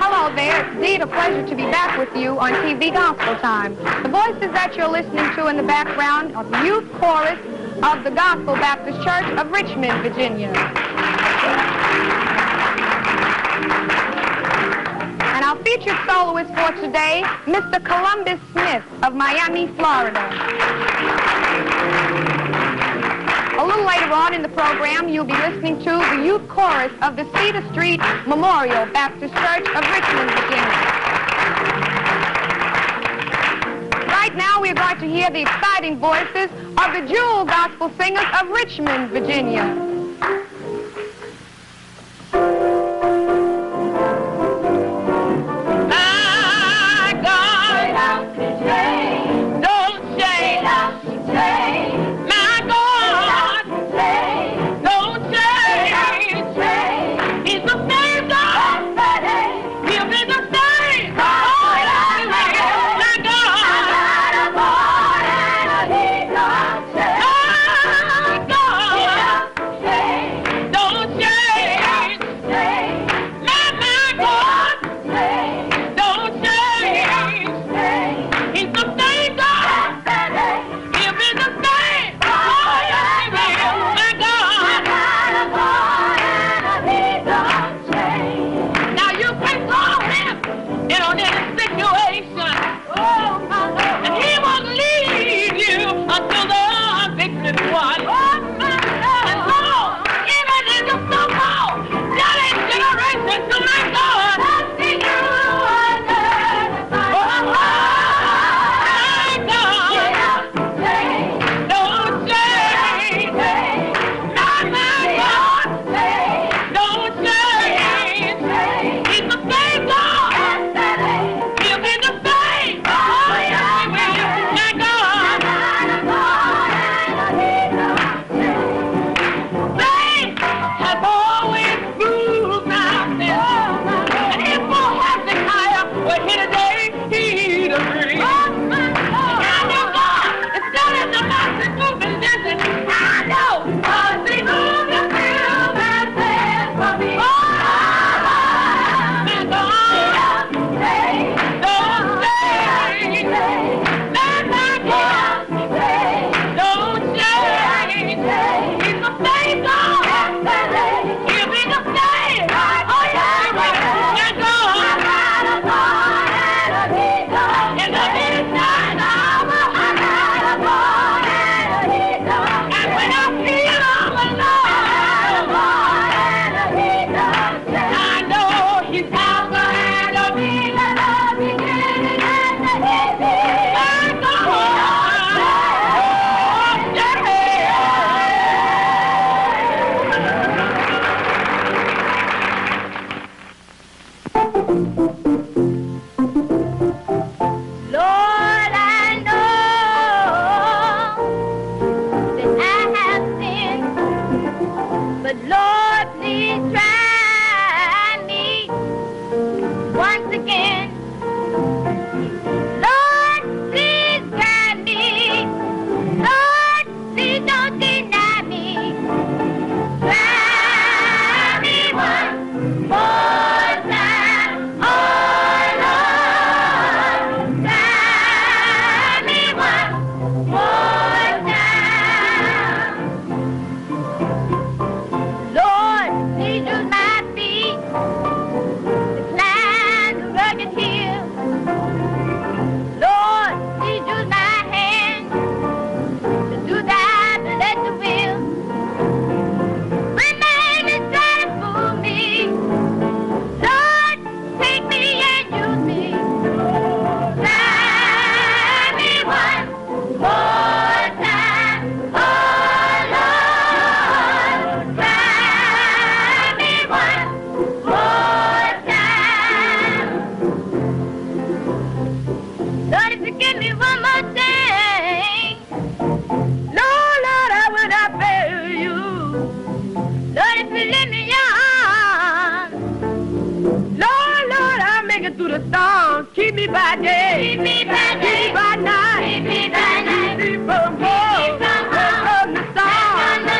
Hello there, it's indeed a pleasure to be back with you on TV Gospel Time. The voices that you're listening to in the background are the youth chorus of the Gospel Baptist Church of Richmond, Virginia. And our featured soloist for today, Mr. Columbus Smith of Miami, Florida. A little later on in the program, you'll be listening to the youth chorus of the Cedar Street Memorial Baptist Church of Richmond, Virginia. Right now, we're going to hear the exciting voices of the Jewel Gospel Singers of Richmond, Virginia. Keep me by night. Keep me from home. Keep me from the sun.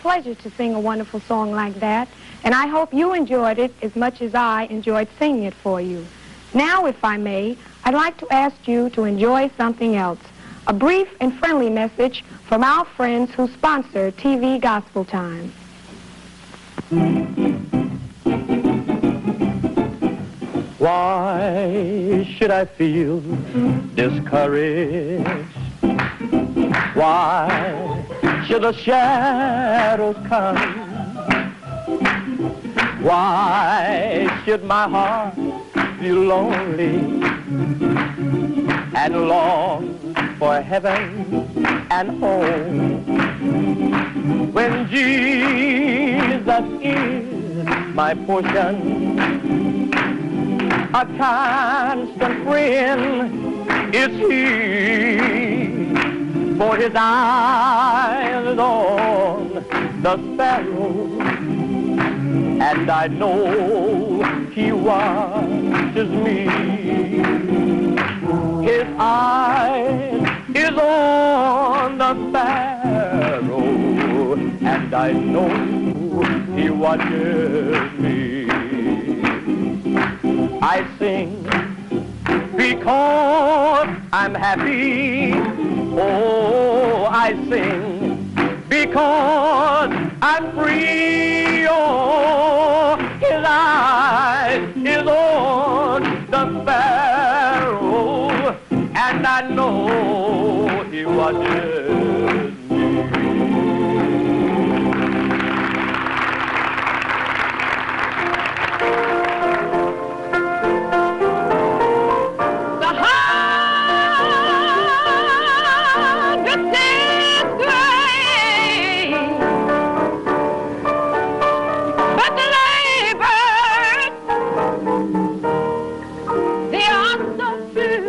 pleasure to sing a wonderful song like that, and I hope you enjoyed it as much as I enjoyed singing it for you. Now, if I may, I'd like to ask you to enjoy something else, a brief and friendly message from our friends who sponsor TV Gospel Time. Why should I feel discouraged? Why should the shadows come? Why should my heart be lonely and long for heaven and home, when Jesus is my portion, a constant friend is He, for His eye is on the sparrow, and I know He watches me. His eye is on the sparrow, and I know He watches me. I sing because I'm happy. Oh, I sing because I'm free. Oh, His eye is on the sparrow, and I know He watches me. The hardest way, but the labor, they are so few.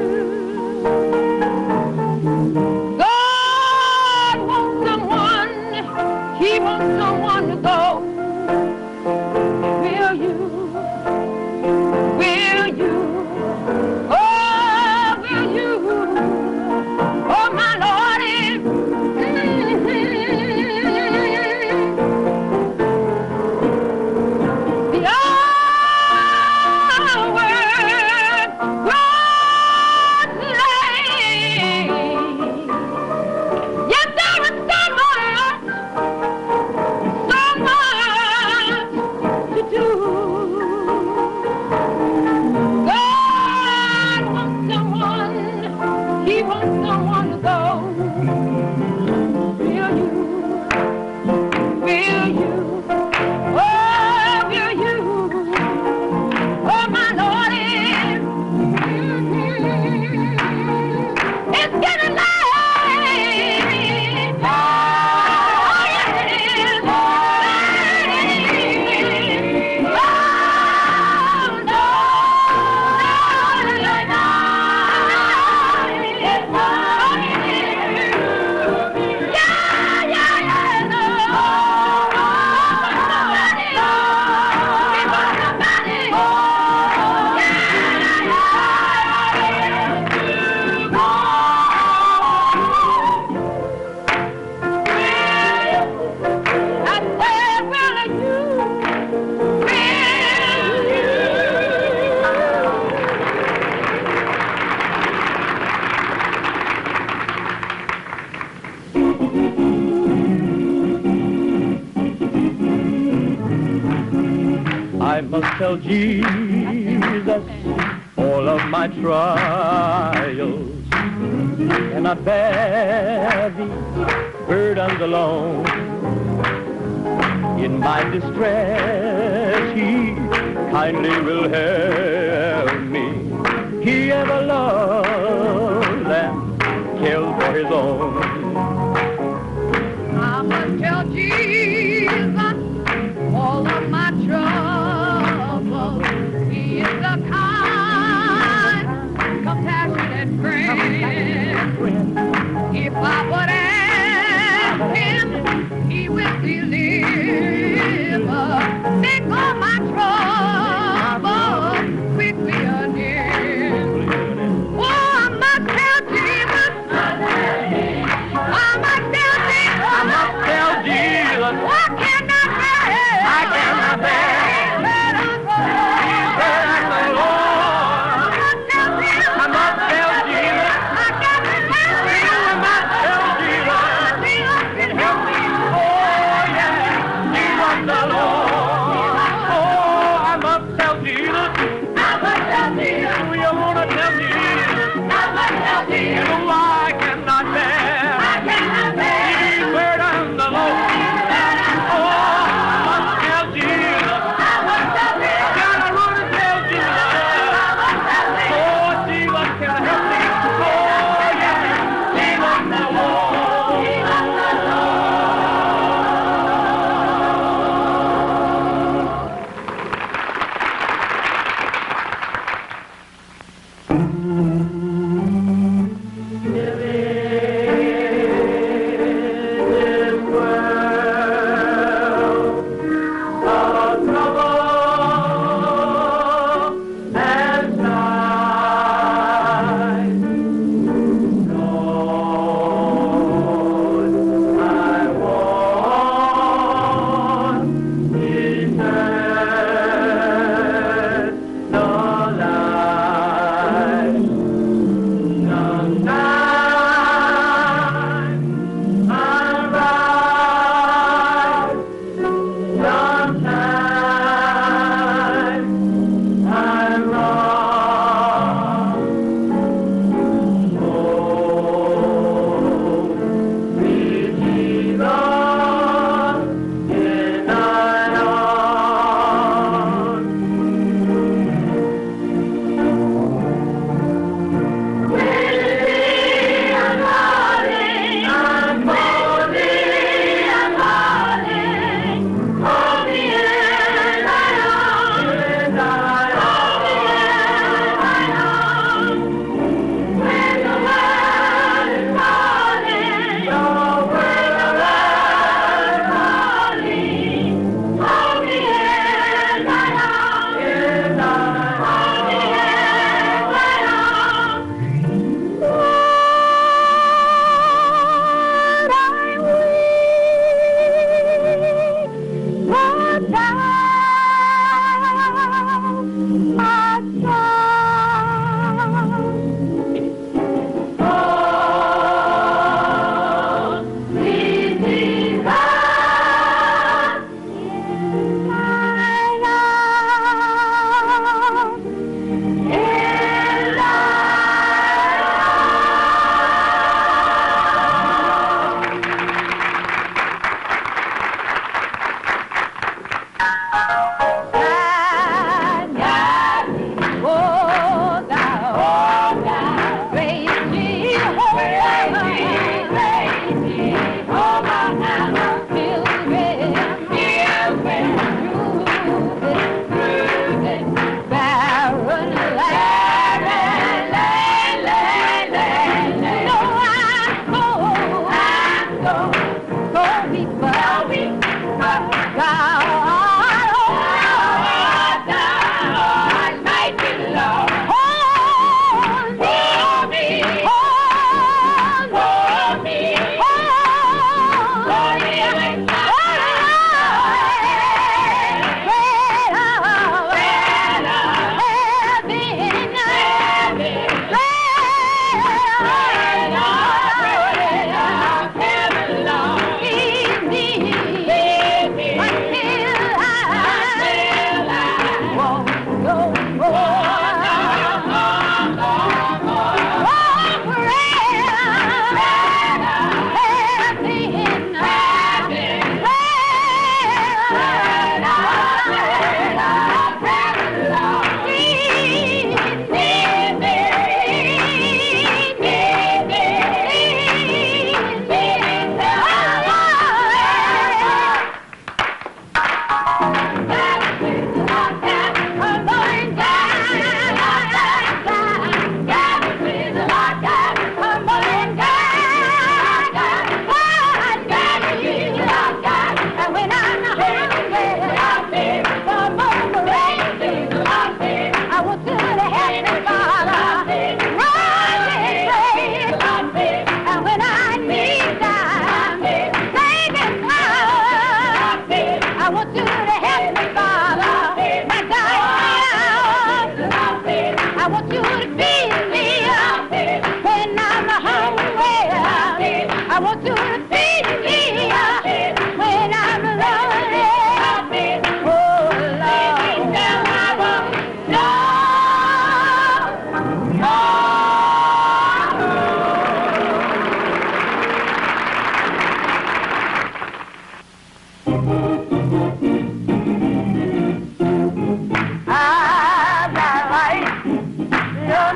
Tell Jesus all of my trials, and I bear these burdens alone. In my distress, He kindly will help me. He ever loves and cares for His own. I must tell Jesus all of my trials. If I would ask Him, He will deliver. Make all my troubles quickly anew. Oh, I must tell Jesus. I must tell Jesus. I must tell Jesus. I'm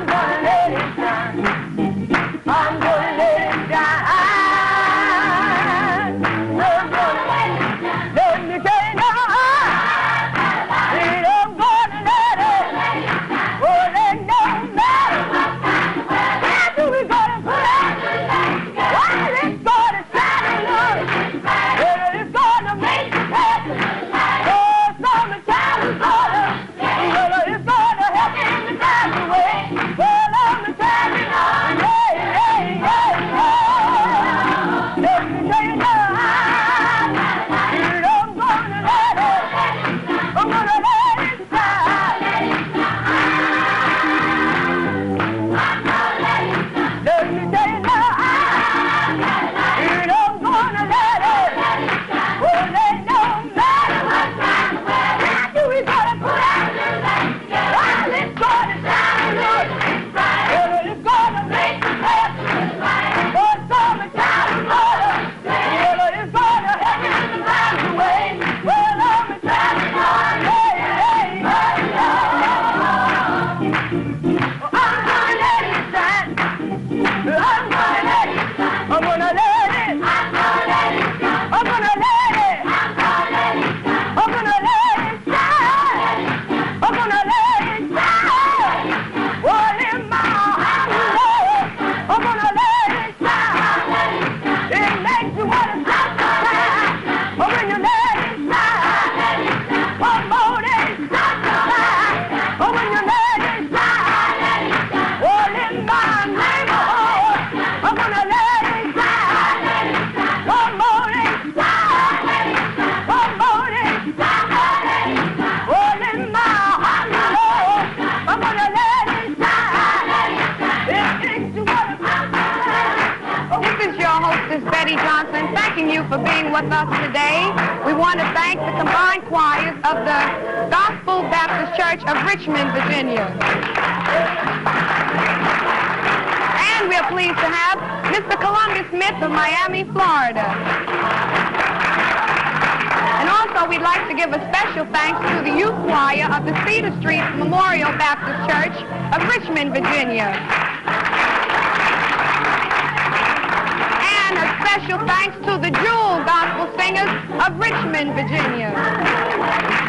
gonna Johnson, thanking you for being with us today. We want to thank the combined choirs of the Gospel Baptist Church of Richmond, Virginia. And we are pleased to have Mr. Columbus Smith of Miami, Florida. And also, we'd like to give a special thanks to the youth choir of the Cedar Street Memorial Baptist Church of Richmond, Virginia. And a special thanks to the Jewel Gospel Singers of Richmond, Virginia.